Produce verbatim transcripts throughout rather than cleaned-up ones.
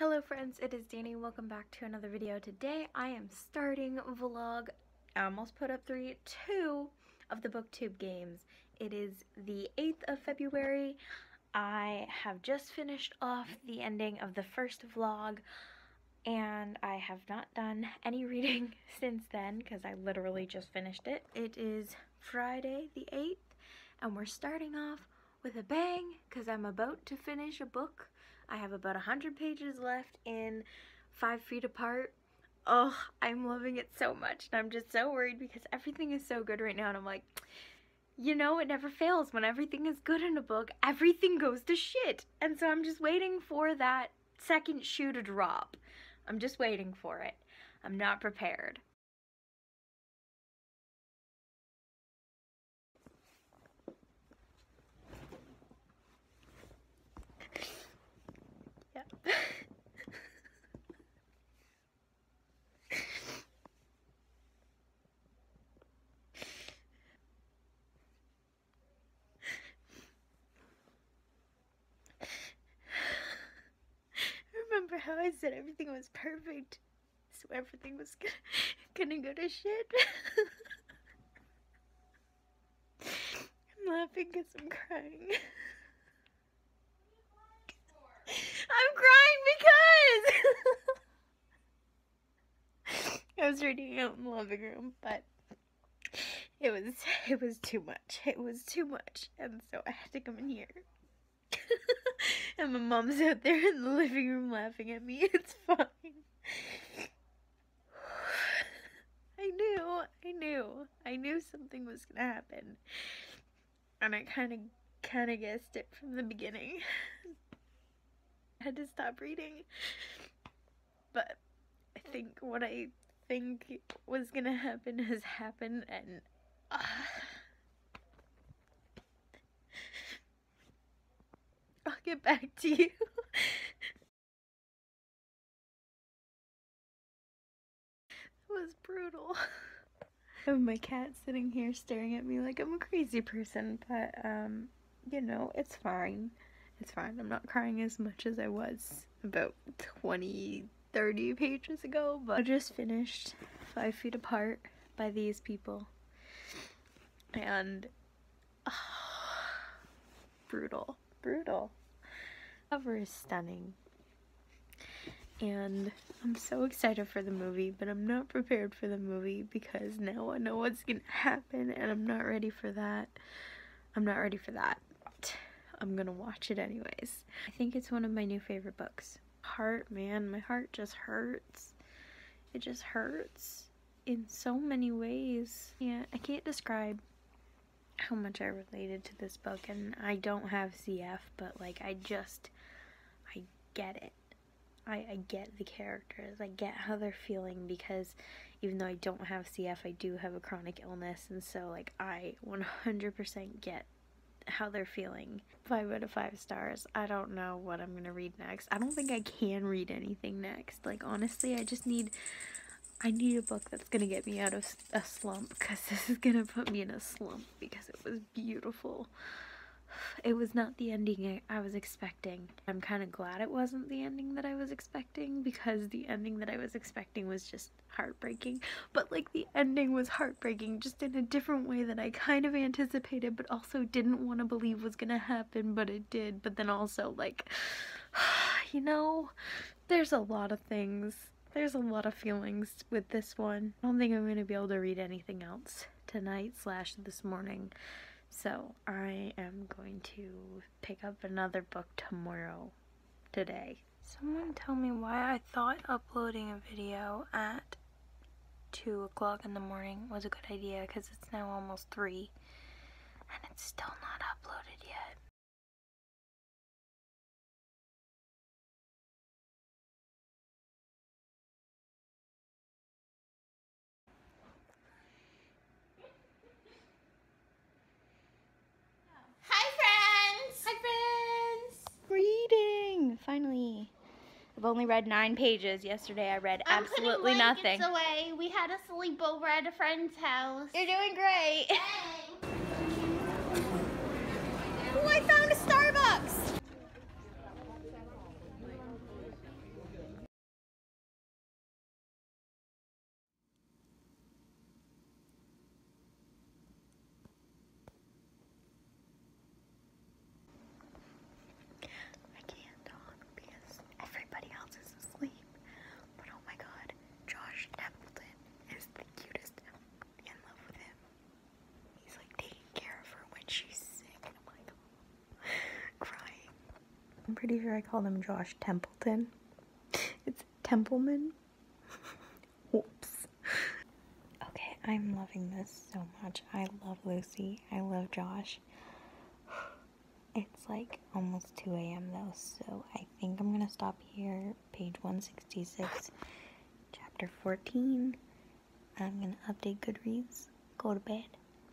Hello friends, it is Danny. Welcome back to another video. Today I am starting vlog, I almost put up three, two of the BookTube games. It is the eighth of February. I have just finished off the ending of the first vlog and I have not done any reading since then because I literally just finished it. It is Friday the eighth and we're starting off with a bang because I'm about to finish a book. I have about one hundred pages left in Five Feet Apart. Oh, I'm loving it so much and I'm just so worried because everything is so good right now and I'm like, you know, it never fails. When everything is good in a book, everything goes to shit. And so I'm just waiting for that second shoe to drop. I'm just waiting for it. I'm not prepared. Remember how I said everything was perfect, so everything was gonna, gonna go to shit? I'm laughing because I'm crying. I'm crying because I was reading out in the living room, but it was it was too much. It was too much, and so I had to come in here. And my mom's out there in the living room laughing at me. It's fine. I knew, I knew, I knew something was gonna happen, and I kind of kind of guessed it from the beginning. Had to stop reading, but I think what I think was gonna happen has happened, and uh, I'll get back to you. That was brutal. Oh, my cat sitting here staring at me like I'm a crazy person, but um, you know, it's fine. It's fine, I'm not crying as much as I was about twenty, thirty pages ago, but I just finished Five Feet Apart by these people, and oh, brutal, brutal. The cover is stunning, and I'm so excited for the movie, but I'm not prepared for the movie because now I know what's gonna happen, and I'm not ready for that. I'm not ready for that. I'm gonna watch it anyways. I think it's one of my new favorite books. Heart, man, my heart just hurts. It just hurts in so many ways. Yeah, I can't describe how much I related to this book, and I don't have C F, but like I just, I get it. I, I get the characters, I get how they're feeling, because even though I don't have C F, I do have a chronic illness, and so like I one hundred percent get how they're feeling. Five out of five stars. I don't know what I'm gonna read next. I don't think I can read anything next, like honestly. I just need I need a book that's gonna get me out of a slump, because this is gonna put me in a slump, because it was beautiful. It was not the ending I, I was expecting. I'm kind of glad it wasn't the ending that I was expecting, because the ending that I was expecting was just heartbreaking. But like the ending was heartbreaking just in a different way that I kind of anticipated, but also didn't want to believe was gonna happen, but it did. But then also like, you know, there's a lot of things. There's a lot of feelings with this one. I don't think I'm gonna be able to read anything else tonight slash this morning. So I am going to pick up another book tomorrow, today. Someone tell me why I thought uploading a video at two o'clock in the morning was a good idea, because it's now almost three and it's still not uploaded yet. Finally. I've only read nine pages. Yesterday I read I'm absolutely putting nothing. Away. We had a sleepover at a friend's house. You're doing great. Hey. Oh, I found a Starbucks. I'm pretty sure I called him Josh Templeton. It's Templeman. Whoops. Okay, I'm loving this so much. I love Lucy. I love Josh. It's like almost two a m though, so I think I'm gonna stop here. Page one sixty-six, chapter fourteen. I'm gonna update Goodreads, go to bed,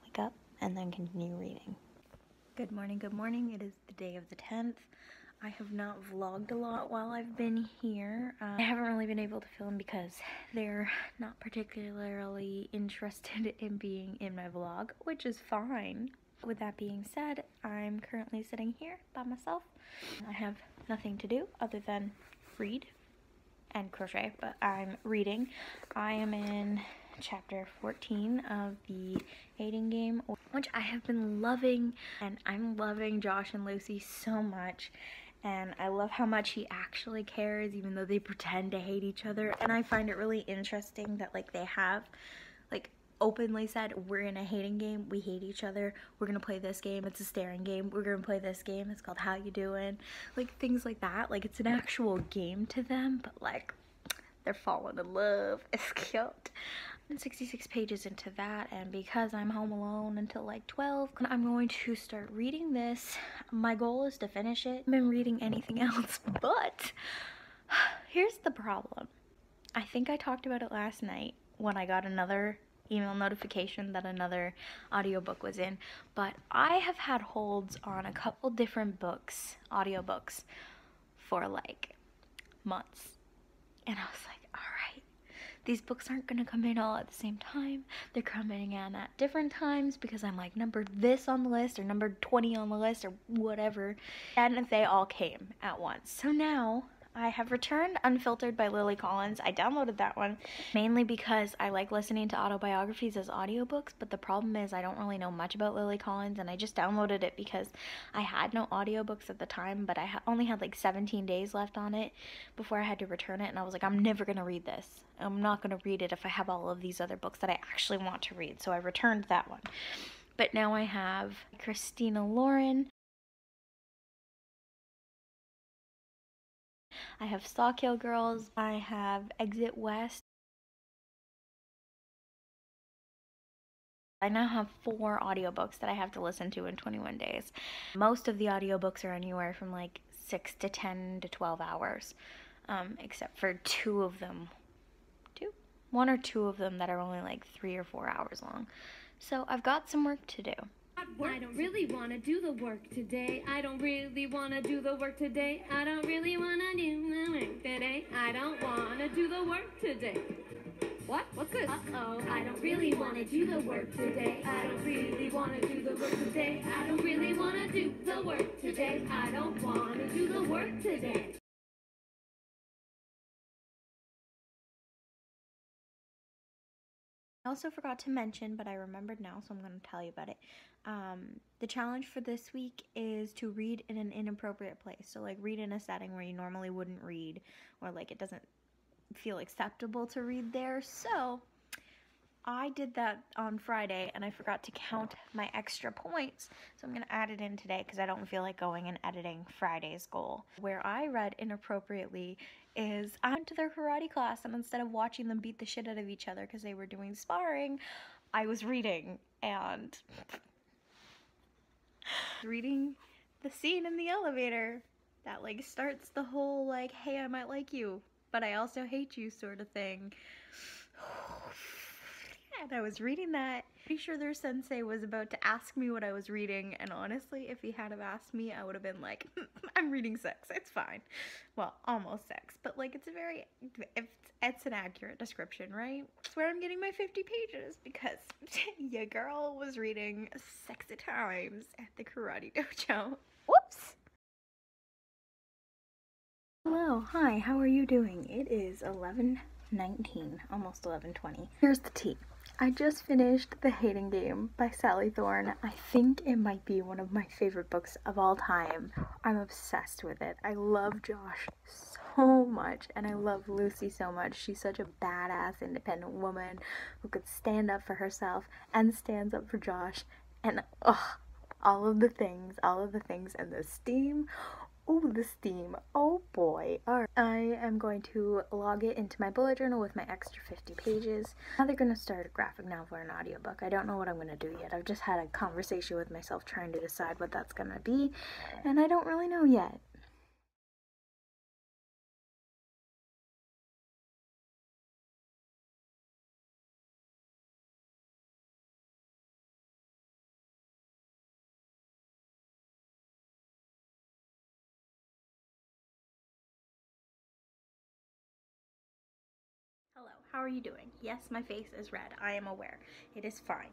wake up, and then continue reading. Good morning, good morning. It is the day of the tenth. I have not vlogged a lot while I've been here. Um, I haven't really been able to film because they're not particularly interested in being in my vlog, which is fine. With that being said, I'm currently sitting here by myself. I have nothing to do other than read and crochet, but I'm reading. I am in chapter fourteen of The Hating Game, which I have been loving, and I'm loving Josh and Lucy so much. And I love how much he actually cares, even though they pretend to hate each other. And I find it really interesting that like they have like openly said, we're in a hating game, we hate each other, we're gonna play this game, it's a staring game, we're gonna play this game, it's called How You Doing, like things like that. Like it's an actual game to them, but like they're falling in love. It's cute. I'm sixty-six pages into that, and because I'm home alone until like twelve, I'm going to start reading this. My goal is to finish it. I haven't been reading anything else, but here's the problem. I think I talked about it last night when I got another email notification that another audiobook was in, but I have had holds on a couple different books, audiobooks, for like months, and I was like, all right, these books aren't gonna come in all at the same time, they're coming in at different times because I'm like numbered this on the list or numbered twenty on the list or whatever, and they all came at once. So now I have returned Unfiltered by Lily Collins. I downloaded that one mainly because I like listening to autobiographies as audiobooks, but the problem is I don't really know much about Lily Collins, and I just downloaded it because I had no audiobooks at the time, but I only had like seventeen days left on it before I had to return it, and I was like, I'm never gonna read this. I'm not gonna read it if I have all of these other books that I actually want to read, so I returned that one. But now I have Christina Lauren, I have Sawkill Girls, I have Exit West. I now have four audiobooks that I have to listen to in twenty-one days. Most of the audiobooks are anywhere from like six to ten to twelve hours, um, except for two of them, two? One or two of them that are only like three or four hours long. So I've got some work to do. I don't really want to do the work today. I don't really want to do the work today. I don't really want to do the work today. I don't want to do the work today. What? What's this? Uh-oh. I don't really want to do the work today. I don't really want to do the work today. I don't really want to do the work today. I don't want to do the work today. I also forgot to mention, but I remembered now, so I'm going to tell you about it. Um, the challenge for this week is to read in an inappropriate place. So like read in a setting where you normally wouldn't read, or like it doesn't feel acceptable to read there. So I did that on Friday, and I forgot to count my extra points. So I'm going to add it in today because I don't feel like going and editing Friday's goal. Where I read inappropriately is I went to their karate class, and instead of watching them beat the shit out of each other because they were doing sparring, I was reading, and reading the scene in the elevator that like starts the whole like, hey, I might like you, but I also hate you sort of thing. And I was reading that. Pretty sure their sensei was about to ask me what I was reading, and honestly, if he had have asked me, I would have been like, I'm reading sex, it's fine. Well, almost sex, but like it's a very, it's, it's an accurate description, right? That's where I'm getting my fifty pages, because your girl was reading sexy times at the karate dojo. Whoops! Hello, hi, how are you doing? It is eleven nineteen, almost eleven twenty. Here's the tea. I just finished The Hating Game by Sally Thorne. I think it might be one of my favorite books of all time. I'm obsessed with it. I love Josh so much, and I love Lucy so much. She's such a badass, independent woman who could stand up for herself and stands up for Josh, and ugh, all of the things, all of the things, and the steam. Oh, loving this theme. Oh boy. Alright. I am going to log it into my bullet journal with my extra fifty pages. Now they're going to start a graphic novel or an audiobook. I don't know what I'm going to do yet. I've just had a conversation with myself trying to decide what that's going to be, and I don't really know yet. How are you doing? Yes, my face is red. I am aware. It is fine.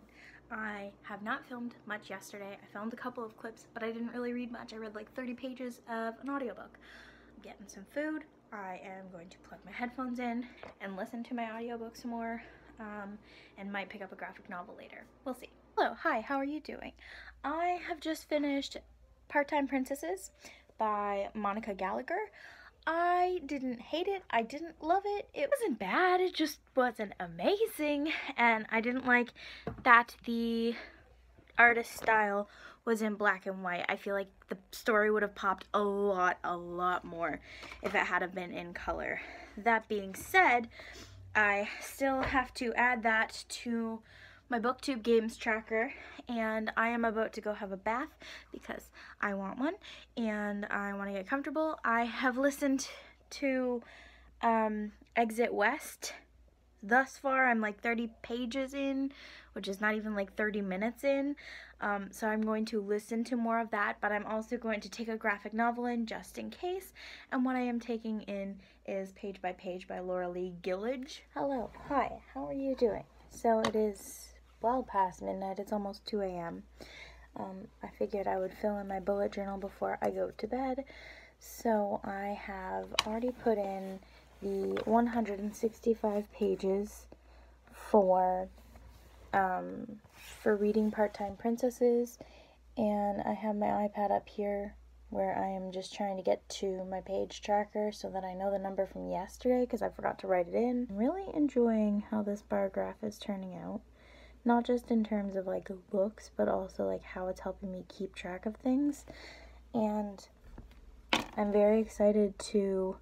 I have not filmed much yesterday. I filmed a couple of clips, but I didn't really read much. I read like thirty pages of an audiobook. I'm getting some food. I am going to plug my headphones in and listen to my audiobook some more, um, and might pick up a graphic novel later. We'll see. Hello. Hi. How are you doing? I have just finished Part-Time Princesses by Monica Gallagher. I didn't hate it, I didn't love it, it wasn't bad, it just wasn't amazing, and I didn't like that the artist style was in black and white. I feel like the story would have popped a lot, a lot more if it had have been in color. That being said, I still have to add that to my BookTube games tracker, and I am about to go have a bath because I want one and I want to get comfortable. I have listened to um, Exit West thus far. I'm like thirty pages in, which is not even like thirty minutes in, um, so I'm going to listen to more of that, but I'm also going to take a graphic novel in just in case, and what I am taking in is Page by Page by Laura Lee Gilligan. Hello, hi, how are you doing? So it is well past midnight, it's almost two A M Um, I figured I would fill in my bullet journal before I go to bed, so I have already put in the one hundred sixty-five pages for, um, for reading Part-Time Princesses, and I have my iPad up here where I am just trying to get to my page tracker so that I know the number from yesterday because I forgot to write it in. I'm really enjoying how this bar graph is turning out. Not just in terms of like looks, but also like how it's helping me keep track of things. And I'm very excited to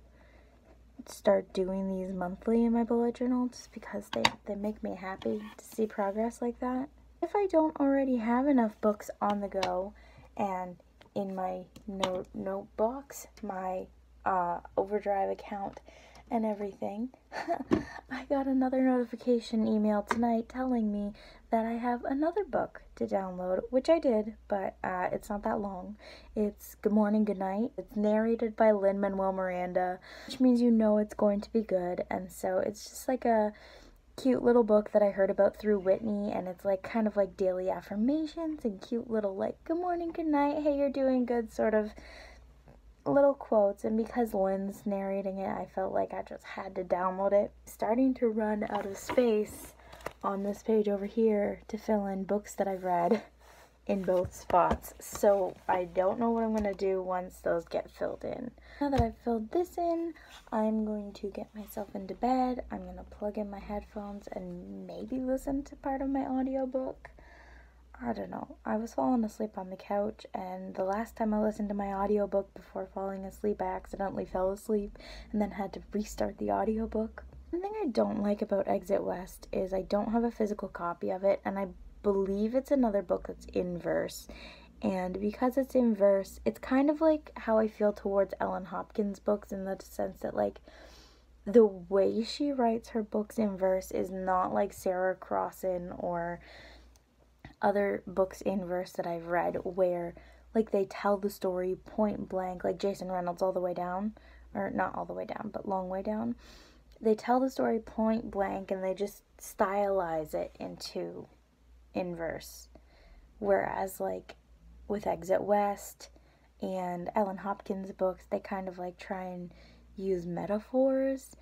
start doing these monthly in my bullet journal just because they, they make me happy to see progress like that. If I don't already have enough books on the go and in my note note box, my uh, Overdrive account and everything, I got another notification email tonight telling me that I have another book to download, which I did, but uh, it's not that long. It's Good Morning, Good Night. It's narrated by Lin-Manuel Miranda, which means you know it's going to be good, and so it's just like a cute little book that I heard about through Whitney, and it's like kind of like daily affirmations and cute little like good morning, good night, hey, you're doing good sort of little quotes, and because Lynn's narrating it, I felt like I just had to download it. Starting to run out of space on this page over here to fill in books that I've read in both spots, so I don't know what I'm gonna do once those get filled in. Now that I've filled this in, I'm going to get myself into bed. I'm gonna plug in my headphones and maybe listen to part of my audiobook. I don't know. I was falling asleep on the couch, and the last time I listened to my audiobook before falling asleep, I accidentally fell asleep and then had to restart the audiobook. One thing I don't like about Exit West is I don't have a physical copy of it, and I believe it's another book that's in verse, and because it's in verse, it's kind of like how I feel towards Ellen Hopkins books, in the sense that like the way she writes her books in verse is not like Sarah Crossan or other books in verse that I've read, where like they tell the story point blank, like Jason Reynolds all the way down, or not all the way down, but Long Way Down. They tell the story point blank and they just stylize it into in verse, whereas like with Exit West and Ellen Hopkins books, they kind of like try and use metaphors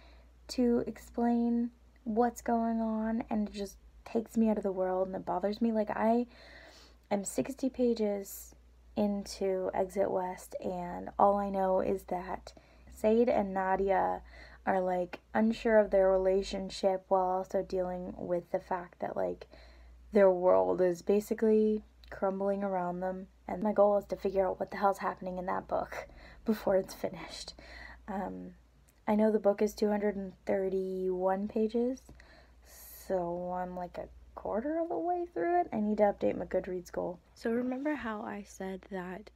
to explain what's going on, and it just takes me out of the world and it bothers me. Like I am sixty pages into Exit West, and all I know is that Saeed and Nadia are like unsure of their relationship while also dealing with the fact that like their world is basically crumbling around them, and my goal is to figure out what the hell's happening in that book before it's finished. Um, I know the book is two hundred thirty-one pages, so I'm like a quarter of the way through it. I need to update my Goodreads goal. So remember how I said that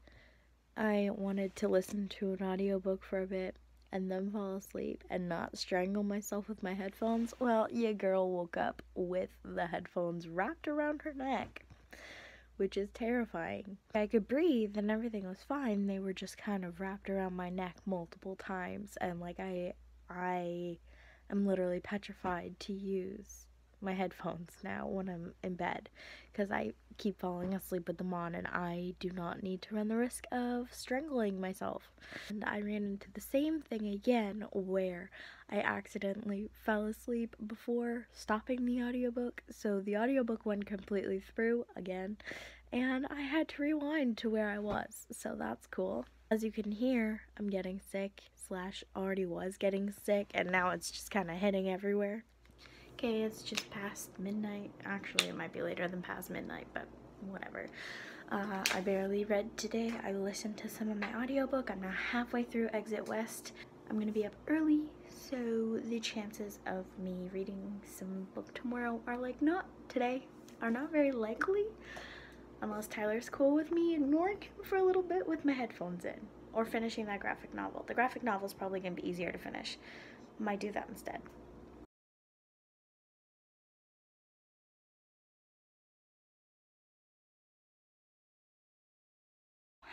I wanted to listen to an audiobook for a bit and then fall asleep and not strangle myself with my headphones? Well, your girl woke up with the headphones wrapped around her neck, which is terrifying. I could breathe and everything was fine. They were just kind of wrapped around my neck multiple times, and like I I am literally petrified to use my headphones now when I'm in bed, because I keep falling asleep with them on and I do not need to run the risk of strangling myself. And I ran into the same thing again where I accidentally fell asleep before stopping the audiobook, so the audiobook went completely through again and I had to rewind to where I was, so that's cool. As you can hear, I'm getting sick, slash already was getting sick, and now it's just kind of hitting everywhere. Okay, it's just past midnight. Actually, it might be later than past midnight, but whatever. Uh, I barely read today. I listened to some of my audiobook. I'm now halfway through Exit West. I'm going to be up early, so the chances of me reading some book tomorrow are like not today, are not very likely, unless Tyler's cool with me ignoring him for a little bit with my headphones in, or finishing that graphic novel. The graphic novel's probably going to be easier to finish. Might do that instead.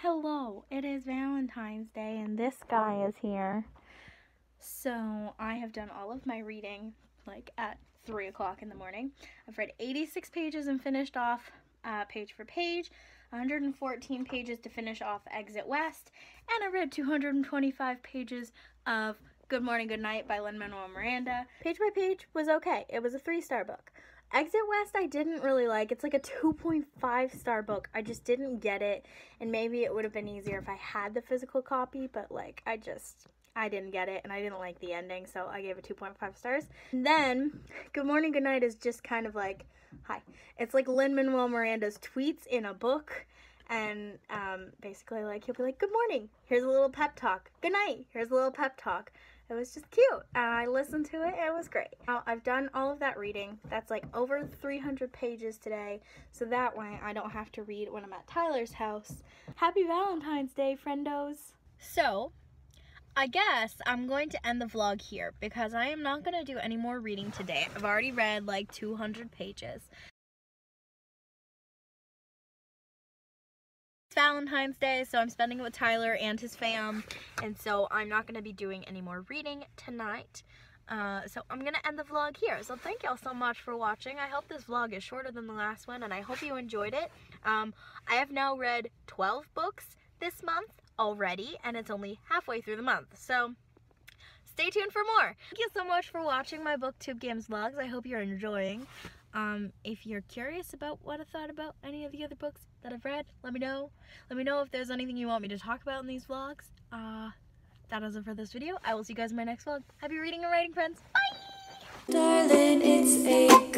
Hello, it is Valentine's Day and this guy is here. So I have done all of my reading like at three o'clock in the morning. I've read eighty-six pages and finished off uh, Page for Page, one hundred fourteen pages to finish off Exit West, and I read two hundred twenty-five pages of Good Morning, Good Night by Lin-Manuel Miranda. Page by Page was okay. It was a three-star book. Exit West I didn't really like. It's like a two point five star book. I just didn't get it, and maybe it would have been easier if I had the physical copy, but like I just, I didn't get it, and I didn't like the ending, so I gave it two point five stars. And then Good Morning, Good Night is just kind of like, hi. It's like Lin-Manuel Miranda's tweets in a book, and um, basically like he'll be like, good morning, here's a little pep talk. Good night, here's a little pep talk. It was just cute, and I listened to it, and it was great. Now, I've done all of that reading. That's like over three hundred pages today, so that way I don't have to read when I'm at Tyler's house. Happy Valentine's Day, friendos! So, I guess I'm going to end the vlog here, because I am not going to do any more reading today. I've already read like two hundred pages. Valentine's Day, so I'm spending it with Tyler and his fam, and so I'm not going to be doing any more reading tonight, uh, so I'm going to end the vlog here. So thank y'all so much for watching. I hope this vlog is shorter than the last one, and I hope you enjoyed it. Um, I have now read twelve books this month already, and it's only halfway through the month, so stay tuned for more. Thank you so much for watching my BookTube Games vlogs. I hope you're enjoying. Um, if you're curious about what I thought about any of the other books that I've read, let me know. Let me know if there's anything you want me to talk about in these vlogs. Uh, that is it for this video. I will see you guys in my next vlog. Happy reading and writing, friends. Bye! Darling, it's a